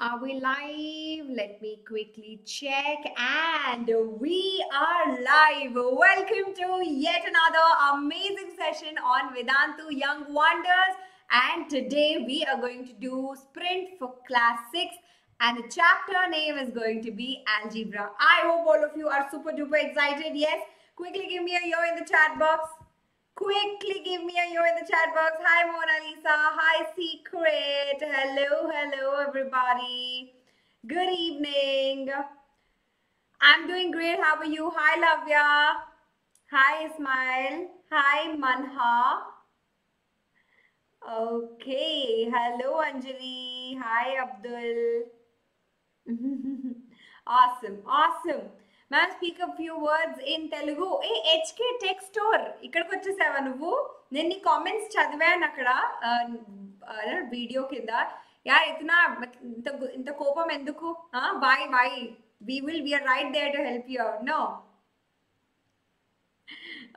Are we live? Let me quickly check. And we are live. Welcome to yet another amazing session on Vedantu Young Wonders. And today we are going to do Sprint for Class 6. And the chapter name is going to be Algebra. I hope all of you are super duper excited. Yes. Quickly give me a yo in the chat box. Quickly give me a yo in the chat box. Hi Mona Lisa. Hi Secret. Hello, hello everybody. Good evening. I'm doing great. How are you? Hi Lavya. Hi Ismail. Hi Manha. Okay. Hello Anjali. Hi Abdul. Awesome. Awesome. Ma'am, speak a few words in Telugu. Hey, HK Tech Store. Ikkadaki vachesava nuvvu. Nenni comments chadivanu akkada video kinda. Yaar itna kopam enduku? Why? We are right there to help you out. No.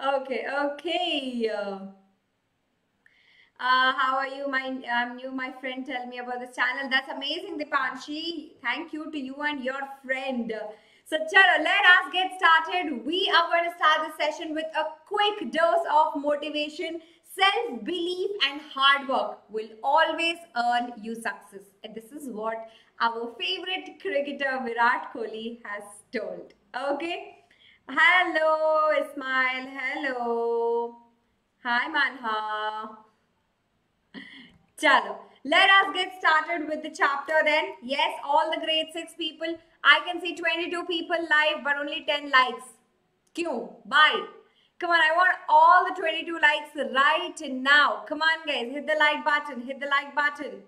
Okay, okay. How are you? I'm new. My friend, tell me about this channel. That's amazing, Dipanshi. Thank you to you and your friend. So chalo, let us get started. We are going to start the session with a quick dose of motivation. Self-belief and hard work will always earn you success. And this is what our favorite cricketer Virat Kohli has told. Okay. Hello Ismail. Hello. Hi Manha. Chalo. Let us get started with the chapter then. Yes, all the grade 6 people. I can see 22 people live, but only 10 likes. Q. Bye. Come on, I want all the 22 likes right now. Come on, guys. Hit the like button. Hit the like button.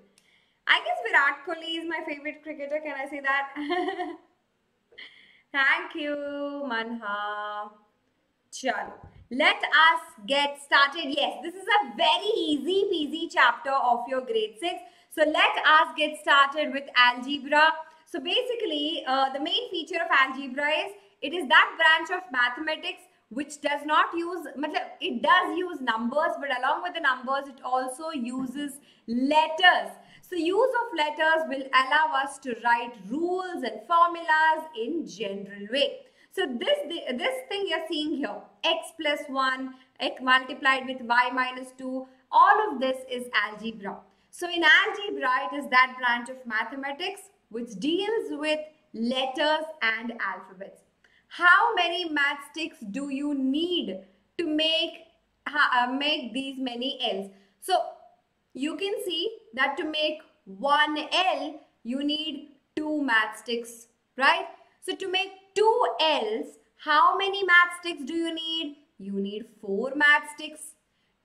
I guess Virat Kohli is my favorite cricketer. Can I say that? Thank you, Manha. Chalo. Let us get started. Yes, this is a very easy peasy chapter of your grade 6. So let us get started with algebra. So basically, the main feature of algebra is it is that branch of mathematics which does not use, it does use numbers, but along with the numbers, it also uses letters. So use of letters will allow us to write rules and formulas in general way. So this thing you're seeing here, x plus 1, x multiplied with y minus 2, all of this is algebra. So in algebra, it is that branch of mathematics which deals with letters and alphabets. How many matchsticks do you need to make these many L's? So you can see that to make one L, you need two matchsticks, right? So to make two L's, how many matchsticks do you need? You need four matchsticks.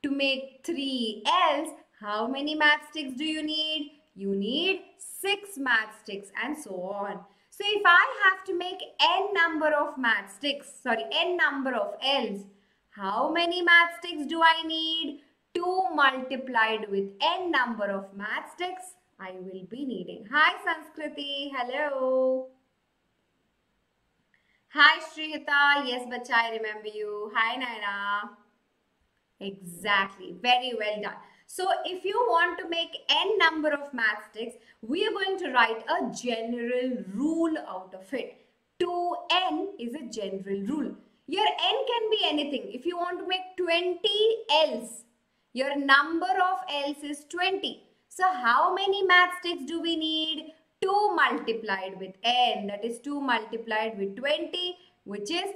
To make three L's, how many matchsticks do you need? You need six matchsticks and so on. So if I have to make n number of L's, how many matchsticks do I need? 2 multiplied with n number of matchsticks I will be needing. Hi Sanskriti, hello. Hi Shrihita, yes bacha, I remember you. Hi Naira. Exactly, very well done. So if you want to make n number of matchsticks, we are going to write a general rule out of it. 2n is a general rule. Your n can be anything. If you want to make 20 L's, your number of L's is 20. So how many matchsticks do we need? 2 multiplied with n, that is 2 multiplied with 20, which is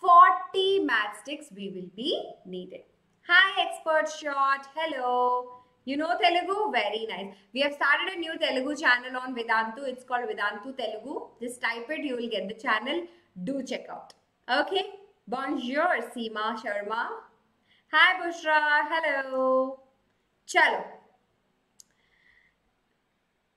40 matchsticks we will be needed. Hi Expert Shot, hello. You know Telugu? Very nice. We have started a new Telugu channel on Vedantu. It's called Vedantu Telugu. Just type it, you will get the channel. Do check out. Okay. Bonjour Seema Sharma. Hi Bushra, hello. Chalo.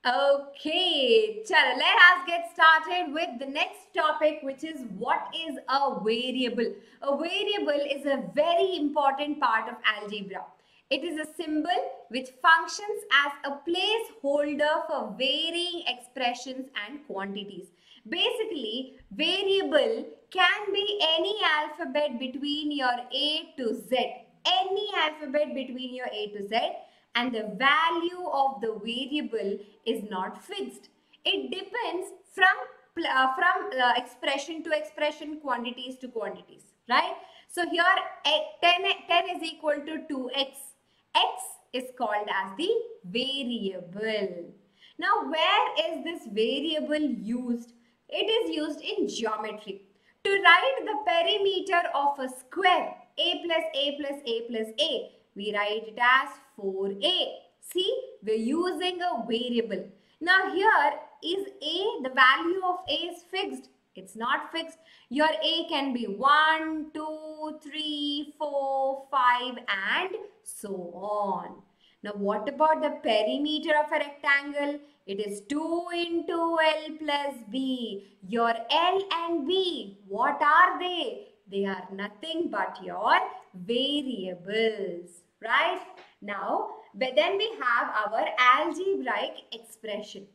Okay, chalo. Let us get started with the next topic, which is what is a variable? A variable is a very important part of algebra. It is a symbol which functions as a placeholder for varying expressions and quantities. Basically, variable can be any alphabet between your A to Z. Any alphabet between your A to Z. And the value of the variable is not fixed. It depends from expression to expression, quantities to quantities, right? So here 10 is equal to 2x. X is called as the variable. Now where is this variable used? It is used in geometry. To write the perimeter of a square, a plus a plus a plus a, we write it as 4a. See, we're using a variable. Now here is a, the value of a is fixed. It's not fixed. Your a can be 1, 2, 3, 4, 5 and so on. Now what about the perimeter of a rectangle? It is 2 into L plus B. Your L and B, what are they? They are nothing but your variables, right? Now, but then we have our algebraic expression.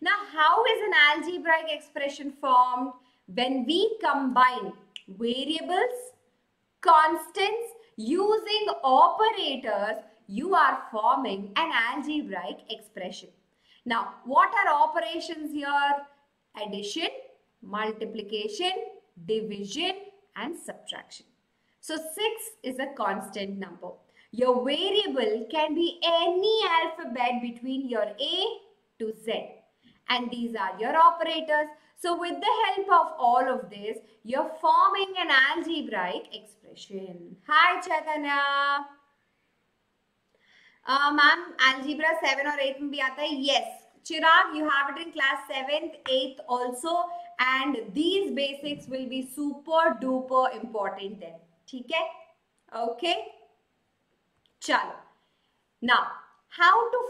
Now, how is an algebraic expression formed? When we combine variables, constants, using operators, you are forming an algebraic expression. Now, what are operations here? Addition, multiplication, division and subtraction. So 6 is a constant number. Your variable can be any alphabet between your A to Z. And these are your operators. So with the help of all of this, you're forming an algebraic expression. Hi Chaitanya. Ma'am, algebra 7 or 8 mein bhi aata hai? Yes. Chirag, you have it in class 7th, 8th also. And these basics will be super duper important then. Theek hai? Okay. Chalo. Now, how to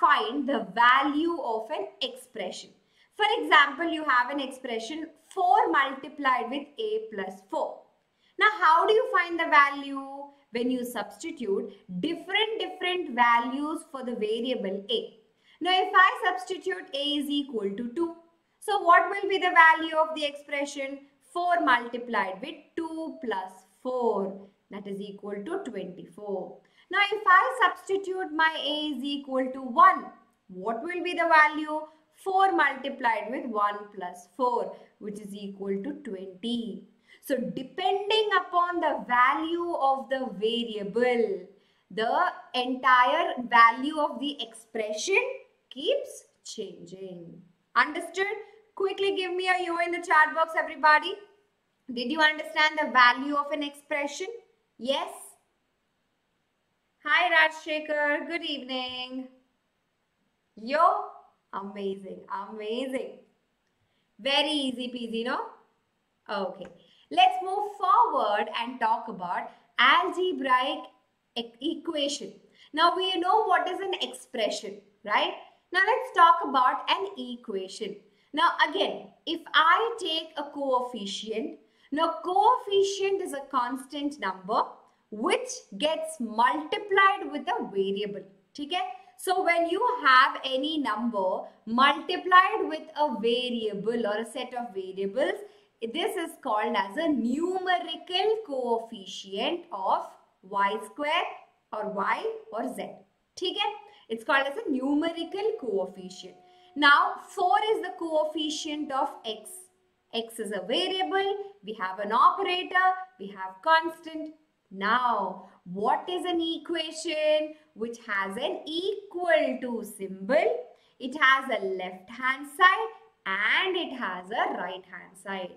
find the value of an expression. For example, you have an expression 4 multiplied with a plus 4. Now, how do you find the value? When you substitute different values for the variable a. Now, if I substitute a is equal to 2, so what will be the value of the expression? 4 multiplied with 2 plus 4, that is equal to 24. Now, if I substitute my a is equal to 1, what will be the value? 4 multiplied with 1 plus 4, which is equal to 20. So, depending upon the value of the variable, the entire value of the expression keeps changing. Understood? Quickly give me a yo in the chat box, everybody. Did you understand the value of an expression? Yes? Hi Rajshekhar, good evening. Yo, amazing, amazing. Very easy peasy, no? Okay. Let's move forward and talk about algebraic equation. Now we know what is an expression, right? Now let's talk about an equation. Now again, if I take a coefficient, now coefficient is a constant number which gets multiplied with a variable. Okay? So when you have any number multiplied with a variable or a set of variables, this is called as a numerical coefficient of y square or y or z. Okay? It's called as a numerical coefficient. Now, 4 is the coefficient of x. X is a variable. We have an operator. We have constant. Now, what is an equation which has an equal to symbol? It has a left hand side and it has a right hand side.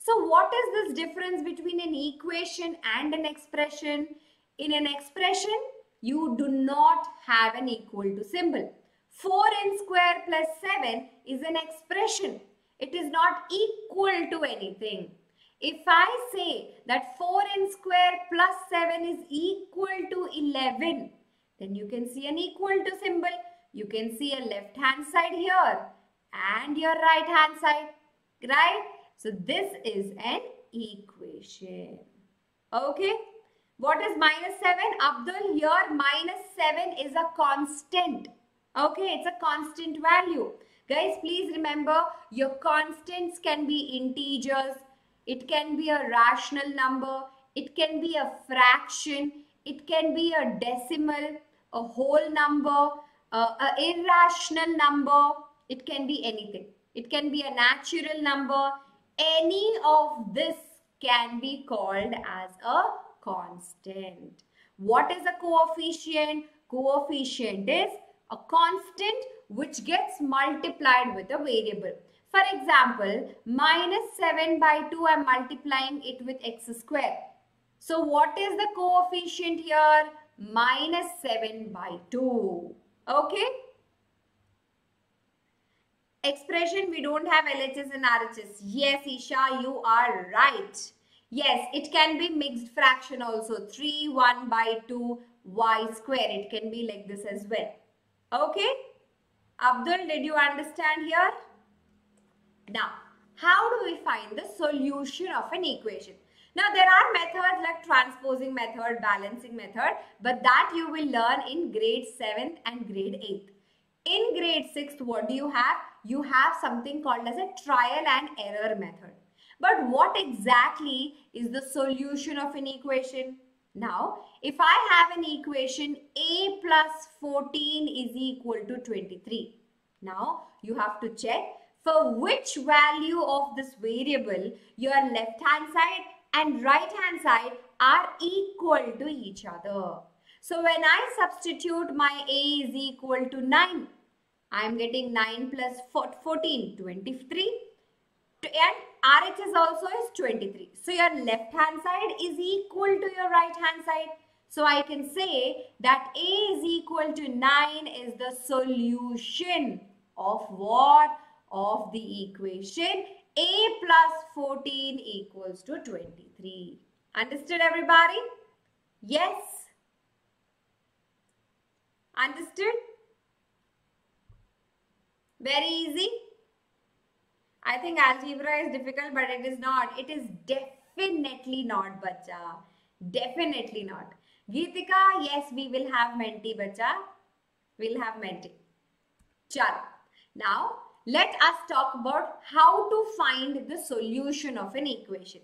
So what is this difference between an equation and an expression? In an expression, you do not have an equal to symbol. 4n square plus 7 is an expression. It is not equal to anything. If I say that 4n square plus 7 is equal to 11, then you can see an equal to symbol. You can see a left hand side here and your right hand side, right? So this is an equation. Okay, what is -7? Abdul, here -7 is a constant. Okay, it's a constant value. Guys, please remember your constants can be integers, it can be a rational number, it can be a fraction, it can be a decimal, a whole number, an irrational number, it can be anything. it can be a natural number. Any of this can be called as a constant. What is a coefficient? Coefficient is a constant which gets multiplied with a variable. For example, -7/2, I'm multiplying it with x square. So what is the coefficient here? -7/2. Okay. Expression, we don't have LHS and RHS. Yes, Isha, you are right. Yes, it can be mixed fraction also. 3 1/2 y square. It can be like this as well. Okay. Abdul, did you understand here? Now, how do we find the solution of an equation? Now, there are methods like transposing method, balancing method, but that you will learn in grade 7th and grade 8th. In grade 6th, what do you have? You have something called as a trial and error method. But what exactly is the solution of an equation? Now, if I have an equation A plus 14 is equal to 23. Now, you have to check for which value of this variable your left hand side and right hand side are equal to each other. So, when I substitute my A is equal to 9, I am getting 9 plus 14, 23. And RHS also is 23. So, your left hand side is equal to your right hand side. So, I can say that A is equal to 9 is the solution of what? Of the equation A plus 14 equals to 23. Understood, everybody? Yes? Understood? Very easy. I think algebra is difficult, but it is not. It is definitely not, bacha. Definitely not. Geetika, yes, we will have menti, bacha. We'll have menti. Chalo. Now, let us talk about how to find the solution of an equation.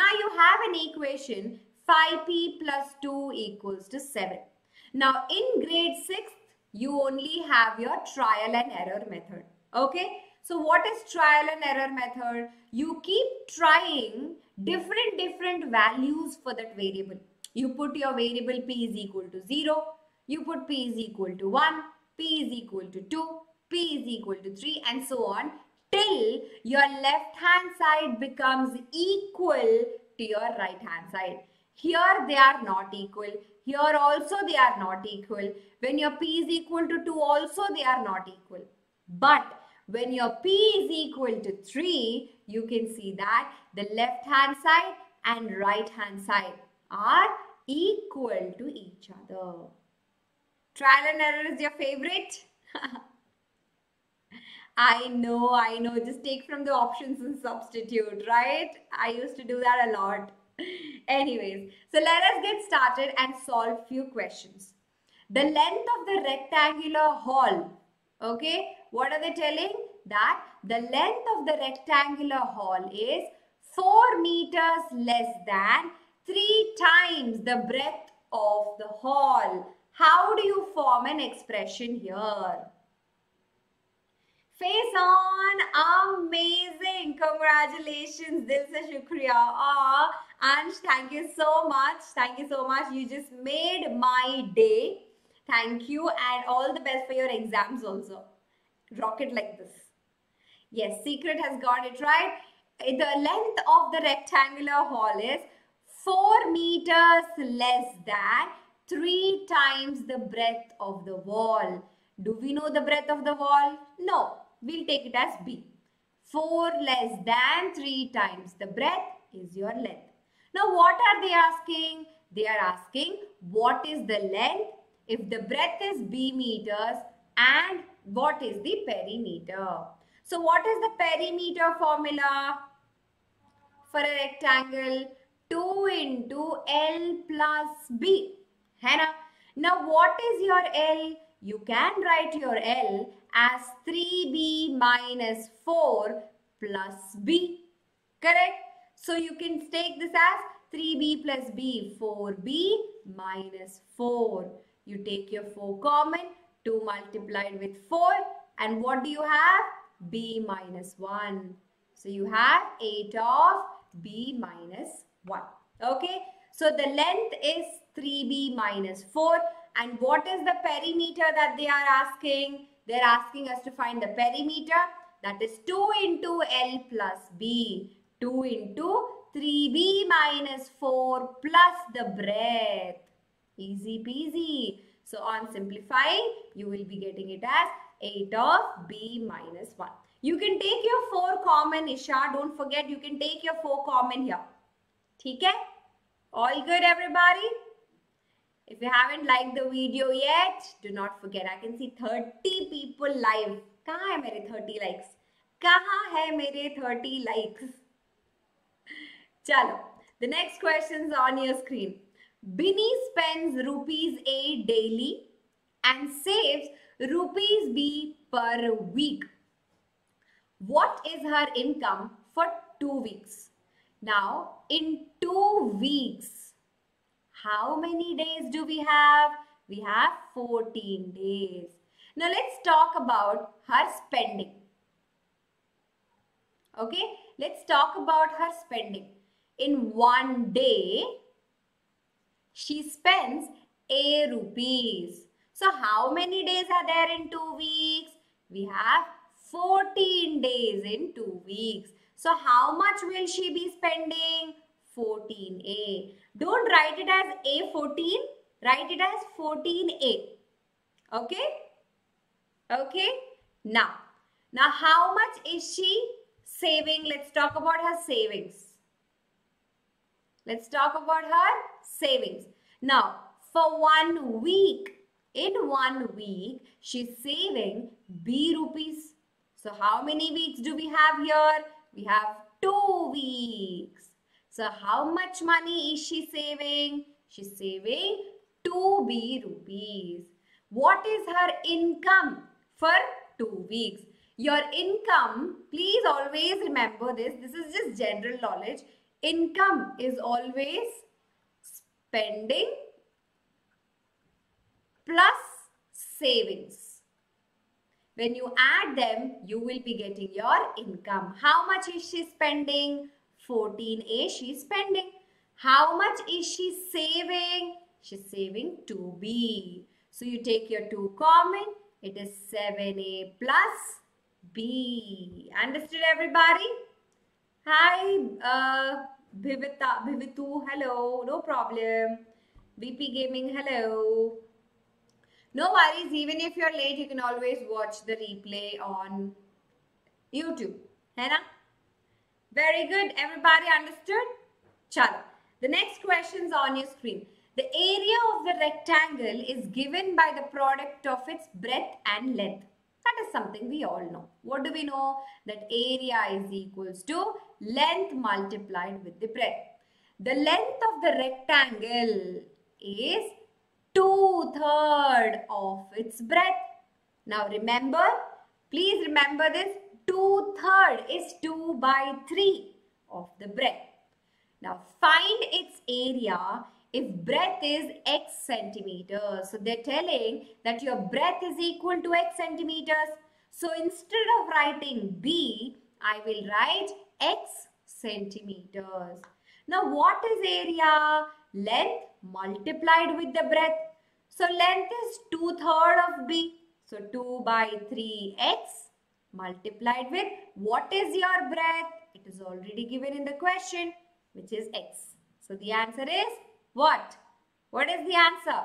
Now, you have an equation 5p plus 2 equals to 7. Now, in grade 6th, you only have your trial and error method. Okay? So, what is trial and error method? You keep trying different values for that variable. You put your variable p is equal to 0. You put p is equal to 1. P is equal to 2. P is equal to 3 and so on till your left hand side becomes equal to your right hand side. Here they are not equal. Here also they are not equal. When your p is equal to 2 also they are not equal. But when your p is equal to 3, you can see that the left hand side and right hand side are equal to each other. Trial and error is your favorite? I know. Just take from the options and substitute, right? I used to do that a lot. Anyways, so let us get started and solve few questions. The length of the rectangular hall, okay? What are they telling? That the length of the rectangular hall is 4 meters less than 3 times the breadth of the hall. How do you form an expression here? Face on, amazing. Congratulations. Dil se shukriya. Ah, Ansh, thank you so much. Thank you so much. You just made my day. Thank you and all the best for your exams also. Rocket like this. Yes, Secret has got it right. The length of the rectangular hall is 4 meters less than 3 times the breadth of the wall. Do we know the breadth of the wall? No. We'll take it as B. 4 less than 3 times the breadth is your length. Now, what are they asking? They are asking what is the length if the breadth is B meters and what is the perimeter? So, what is the perimeter formula for a rectangle? 2 into L plus B. Hai na? Now, what is your L? You can write your L as 3B minus 4 plus B. Correct? So, you can take this as 3B plus B, 4B minus 4. You take your 4 common. 2 multiplied with 4 and what do you have? b minus 1. So you have 8 of b minus 1. Okay. So the length is 3b minus 4. And what is the perimeter that they are asking? They are asking us to find the perimeter. That is 2 into L plus B. 2 into 3B minus 4 plus the breadth. Easy peasy. So on simplifying, you will be getting it as 8 of B minus 1. You can take your 4 common, Isha. Don't forget, you can take your 4 common here. Okay? All good, everybody? If you haven't liked the video yet, do not forget. I can see 30 people live. कहाँ है मेरे 30 likes? कहाँ है मेरे 30 likes? चलो, the next question is on your screen. Bini spends ₹8 daily and saves ₹B per week. What is her income for 2 weeks? Now, in 2 weeks, how many days do we have? We have 14 days. Now let's talk about her spending. Okay, let's talk about her spending. In one day, she spends ₹8. So how many days are there in 2 weeks? We have 14 days in 2 weeks. So how much will she be spending? 14A. Don't write it as A14. Write it as 14A. Okay? Okay, now how much is she saving? Let's talk about her savings. Let's talk about her savings. Now, for 1 week, in 1 week, she's saving ₹B. So how many weeks do we have here? We have 2 weeks. So how much money is she saving? She's saving ₹2. What is her income for 2 weeks? Your income, please always remember this. This is just general knowledge. Income is always spending plus savings. When you add them, you will be getting your income. How much is she spending? 14A she's spending. How much is she saving? She's saving 2B. So you take your 2 common. It is 7A plus B. Understood, everybody? Hi, Bhivitu. Hello. No problem. BP Gaming. Hello. No worries. Even if you're late, you can always watch the replay on YouTube. Hai na? Very good. Everybody understood? Chalo. The next question is on your screen. The area of the rectangle is given by the product of its breadth and length. That is something we all know. What do we know? That area is equals to length multiplied with the breadth. The length of the rectangle is 2/3 of its breadth. Now remember, please remember this, 2/3 is 2/3 of the breadth. Now find its area if breadth is x centimeters. So they're telling that your breadth is equal to x centimeters. So instead of writing B, I will write x centimeters. Now what is area? Length multiplied with the breadth. So length is 2/3 of B. So 2/3 x multiplied with what is your breadth? It is already given in the question, which is x. So the answer is what? What is the answer?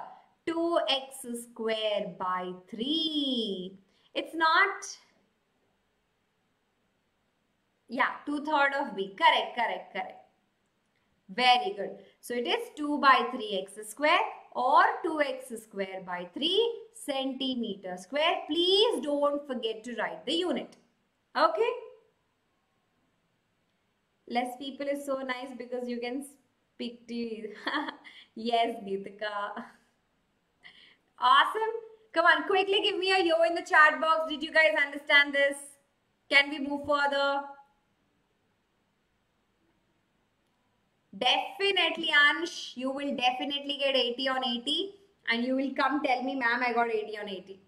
2x squared by 3. It's not. Yeah, 2/3 of B. Correct. Very good. So it is 2/3 x squared or 2x squared by 3 centimeter square. Please don't forget to write the unit. Okay. Less people is so nice because you can speak to you. Yes, Geetika. Awesome. Come on, quickly give me a yo in the chat box. Did you guys understand this? Can we move further? Definitely, Ansh. You will definitely get 80 on 80. And you will come tell me, ma'am, I got 80 on 80.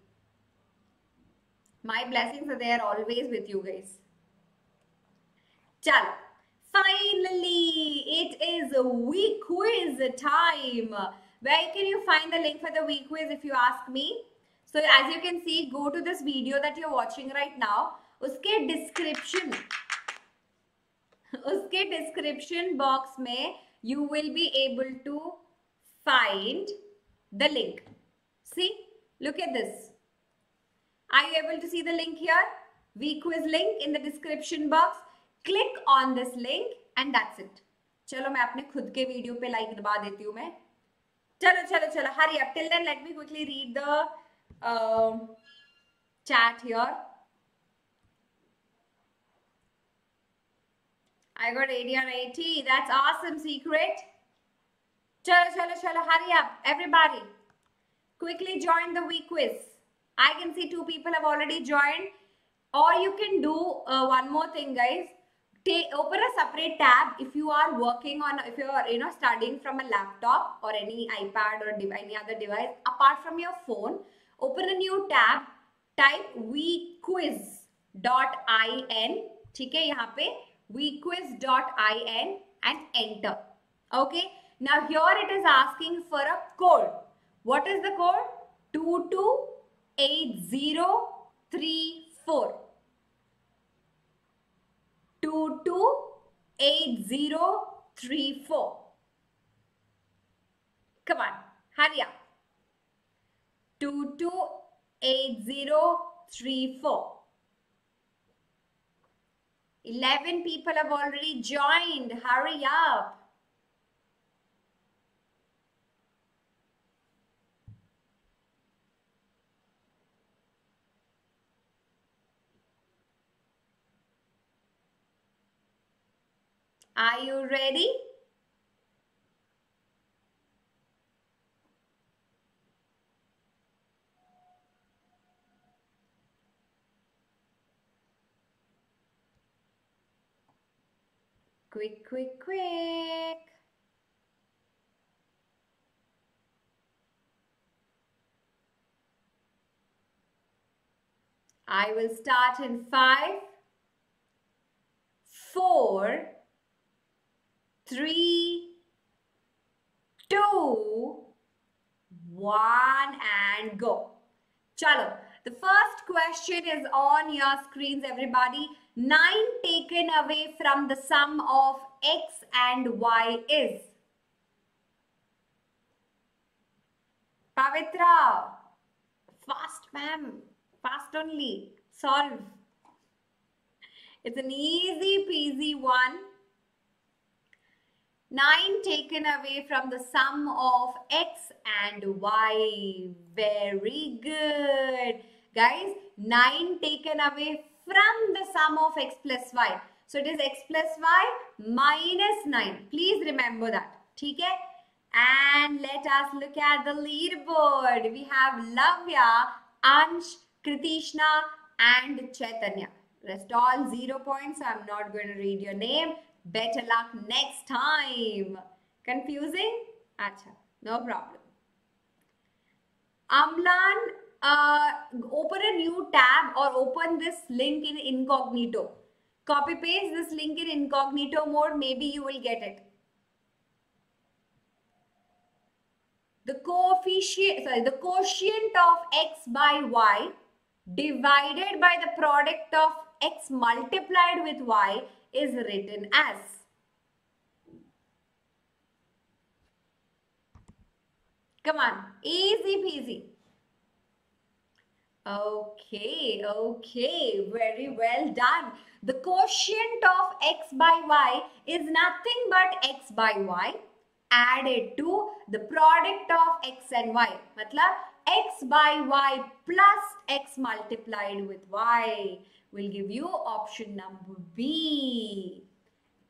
My blessings are there always with you guys. Chalo. Finally, it is week quiz time. Where can you find the link for the week quiz if you ask me? So as you can see, go to this video that you're watching right now. Uske description box mein you will be able to find the link. See, look at this. Are you able to see the link here? Week quiz link in the description box. Click on this link and that's it. Chalo, main apne khud ke video pe like daba deti hu main. Chalo. Hurry up. Till then, let me quickly read the chat here. I got 80 on 80. That's awesome, Secret. Chalo. Hurry up, everybody. Quickly join the week quiz. I can see two people have already joined. Or you can do one more thing, guys. Open a separate tab if you are working on, if you are studying from a laptop or any iPad or any other device apart from your phone. Open a new tab. Type vquiz.in. ठीक है, यहाँ पे vquiz.in and enter. Okay. Now here it is asking for a code. What is the code? 228034. 228034. Come on, hurry up. 228034. 11 people have already joined. Hurry up. Are you ready? Quick. I will start in 5, 4, 3, 2, 1 and go. Chalo. The first question is on your screens, everybody. 9 taken away from the sum of x and y is. Pavitra, fast ma'am, fast only, solve. It's an easy peasy one. 9 taken away from the sum of x and y. Very good. Guys, 9 taken away from the sum of x plus y. So it is x plus y minus 9. Please remember that. Okay? And let us look at the leaderboard. We have Lavya, Ansh, Kritishna and Chaitanya. Rest all 0 points. So I'm not going to read your name. Better luck next time. Confusing? Acha, no problem. Amlan, open a new tab or open this link in incognito. Copy paste this link in incognito mode. Maybe you will get it. The quotient of x by y divided by the product of x multiplied with y is written as. Come on, easy peasy. Okay, very well done. The quotient of x by y is nothing but x by y added to the product of x and y. Matlab, x by y plus x multiplied with y. We'll give you option number B.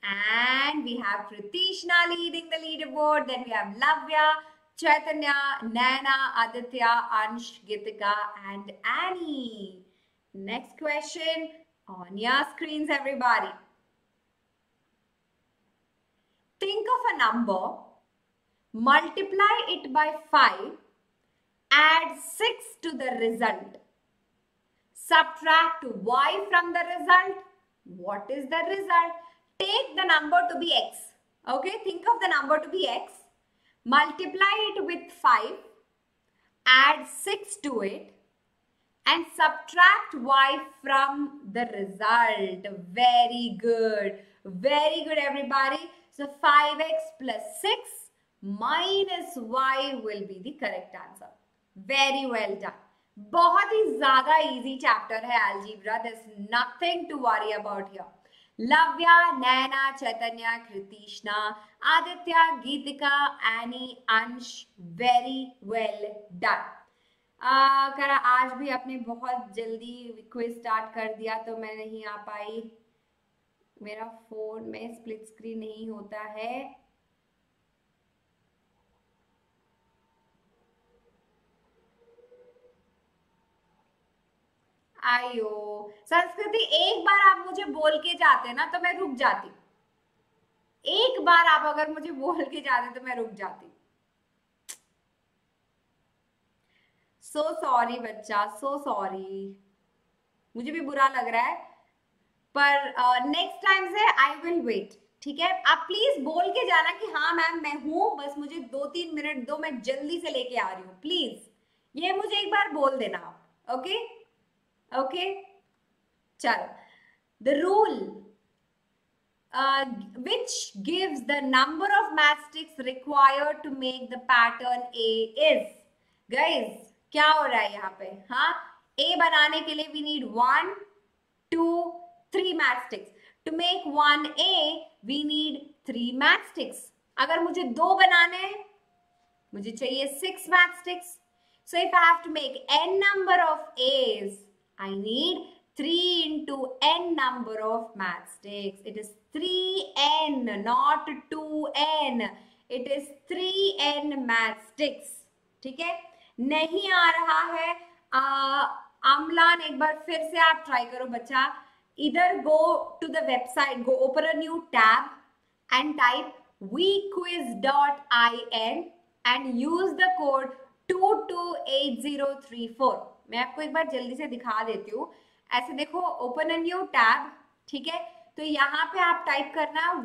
And we have Kritishna leading the leaderboard. Then we have Lavya, Chaitanya, Nana, Aditya, Ansh, Gitika and Annie. Next question on your screens, everybody. Think of a number, multiply it by 5, add 6 to the result. Subtract y from the result. What is the result? Take the number to be x. Okay, think of the number to be x. Multiply it with 5. Add 6 to it. And subtract y from the result. Very good. Very good, everybody. So 5x plus 6 minus y will be the correct answer. Very well done. बहुत ही ज़्यादा easy chapter है algebra. There's nothing to worry about here. Lavya, Naina, Chaitanya, Krishna, Aditya, Geetika, Annie, Ansh. Very well done. करा आज भी आपने बहुत जल्दी quiz start कर दिया तो मैं नहीं आ पाई. मेरा फोन में स्प्लिट स्क्रीन नहीं होता है. आयो संस्कृति, एक बार आप मुझे बोल के जाते ना तो मैं रुक जाती. एक बार आप अगर मुझे बोल के जाते तो मैं रुक जाती. सो सॉरी बच्चा, सो सॉरी. मुझे भी बुरा लग रहा है पर नेक्स्ट टाइम से आई विल वेट. ठीक है, आप प्लीज बोल के जाना कि हाँ मैम मैं हूँ, बस मुझे 2-3 मिनट दो, मैं जल्दी से लेके आ रही हूँ. प्लीज ये मुझे एक बार बोल देना आप. Okay okay, chalo. The rule which gives the number of matchsticks required to make the pattern A is, guys, क्या हो रहा है यहाँ पे? हाँ, A बनाने के लिए we need 1, 2, 3 matchsticks. To make 1 A, we need 3 matchsticks. अगर मुझे 2 बनाने हैं, मुझे चाहिए 6 matchsticks. So if I have to make n number of A's, I need 3 into n number of matchsticks. It is 3n, not 2n. It is 3n matchsticks. ठीक है, नहीं आ रहा है. अमलान एक बार फिर से आप ट्राई करो बच्चा. इधर go to the website, go open a new tab and type vquiz.in and use the code 228034. मैं आपको एक बार जल्दी से दिखा देती हूँ. ऐसे देखो, ओपन अ न्यू टैब. ठीक है, तो यहाँ पे आप टाइप करना